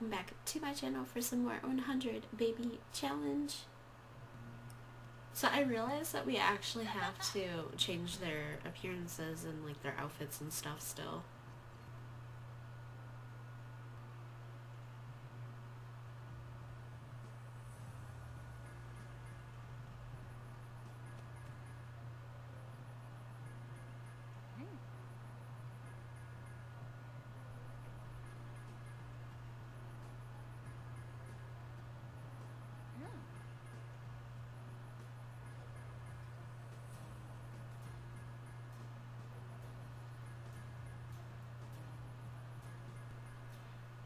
welcome back to my channel for some more 100 baby challenge. So I realized that we actually have to change their appearances and like their outfits and stuff still.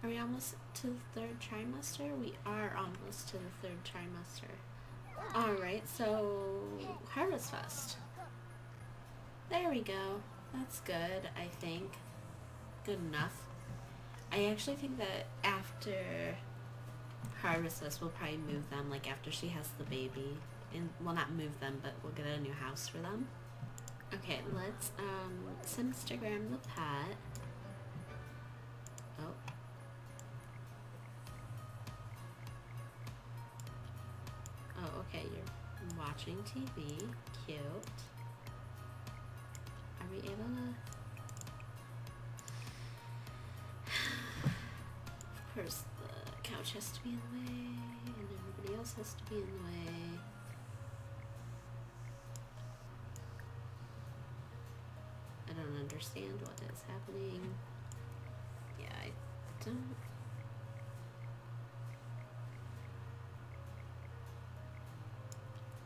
Are we almost to the third trimester? We are almost to the third trimester. Alright, so Harvest Fest. There we go. That's good, I think. Good enough. I actually think that after Harvest Fest, we'll probably move them, like after she has the baby. And, well, not move them, but we'll get a new house for them. Okay, let's Simstagram the pet. Okay, you're watching TV. Cute. Are we able to... Of course, the couch has to be in the way, and everybody else has to be in the way. I don't understand what is happening. Yeah, I don't...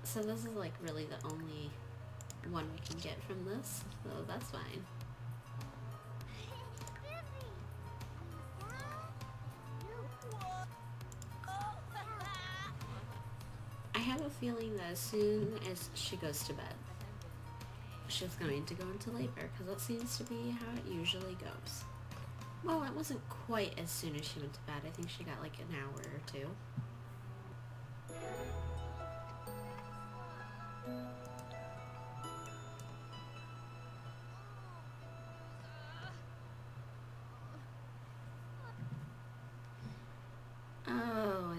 So this is like really the only one we can get from this, so that's fine. I have a feeling that as soon as she goes to bed, she's going to go into labor, because that seems to be how it usually goes. Well, it wasn't quite as soon as she went to bed. I think she got like an hour or two.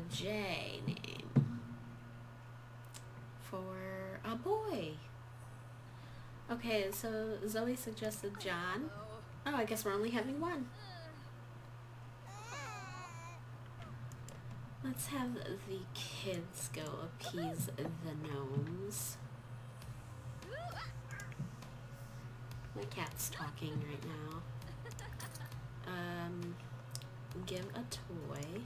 J name for a boy. Okay, so Zoe suggested John. Oh, I guess we're only having one. Let's have the kids go appease the gnomes. My cat's talking right now. Give a toy.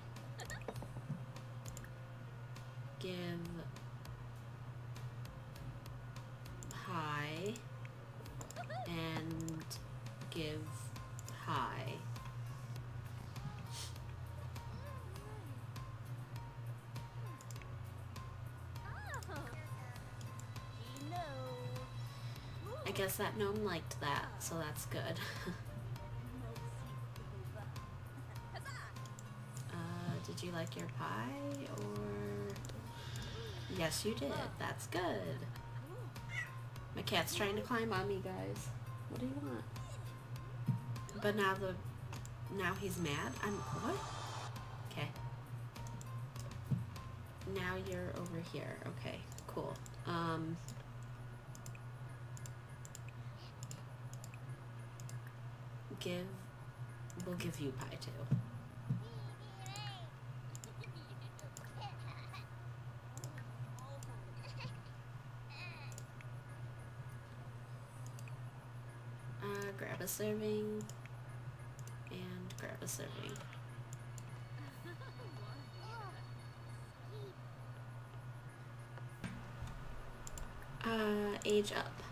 Give pie and give pie. I guess that gnome liked that, so that's good. Did you like your pie or? Yes, you did. That's good. My cat's trying to climb on me, guys. What do you want? But now now he's mad. What? Okay. Now you're over here. Okay, cool. We'll give you pie too. Grab a serving, and grab a serving. Age up.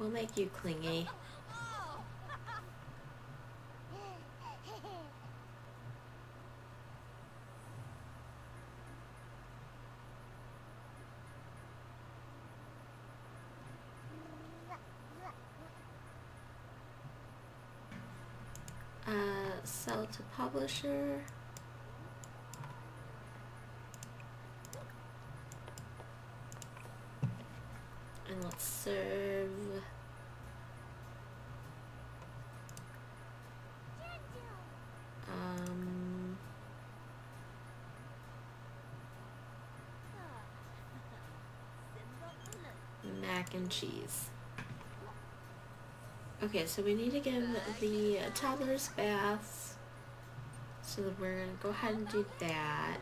We'll make you clingy. Sell to publisher, and let's serve. Mac and cheese. Okay, so we need to give the toddlers baths, so that we're gonna go ahead and do that.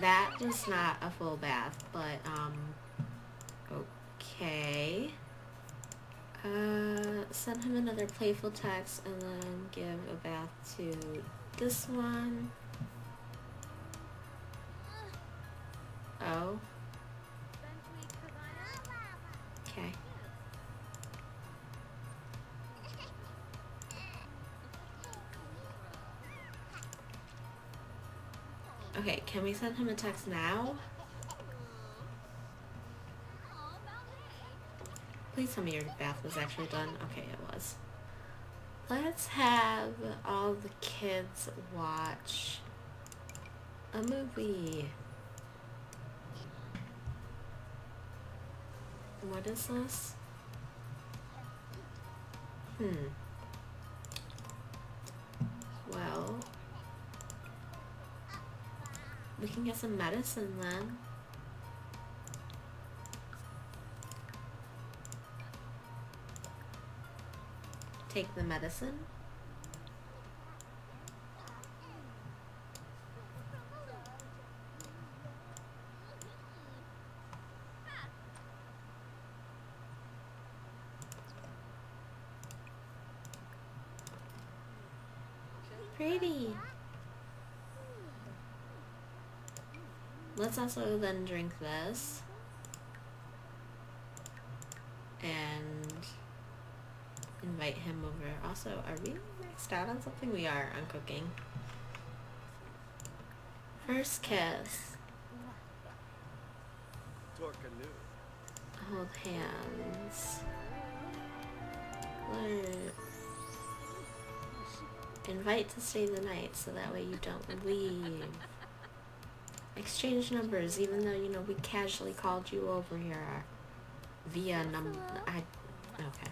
That is not a full bath, but okay. Send him another playful text and then give a bath to this one. Oh. Okay. Okay, can we send him a text now? Please tell me your bath was actually done. Okay, it was. Let's have all the kids watch a movie. What is this? Well, we can get some medicine then. Take the medicine. Pretty. Let's also then drink this. Invite him over. Also, are we maxed out on something? We are on cooking. First kiss. Hold hands. Invite to stay the night so that way you don't leave. Exchange numbers, even though, you know, we casually called you over here via number. Okay.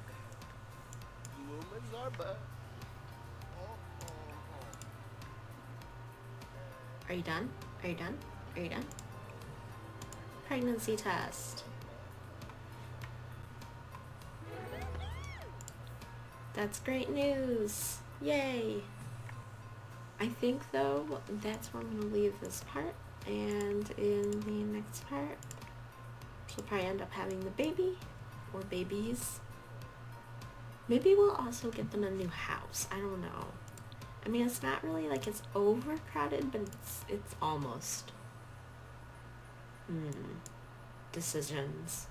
Are you done? Are you done? Are you done? Pregnancy test. That's great news. Yay. I think though, that's where I'm gonna leave this part, and in the next part she'll probably end up having the baby or babies. Maybe we'll also get them a new house. I don't know. I mean, it's not really like it's overcrowded, but it's almost. Decisions.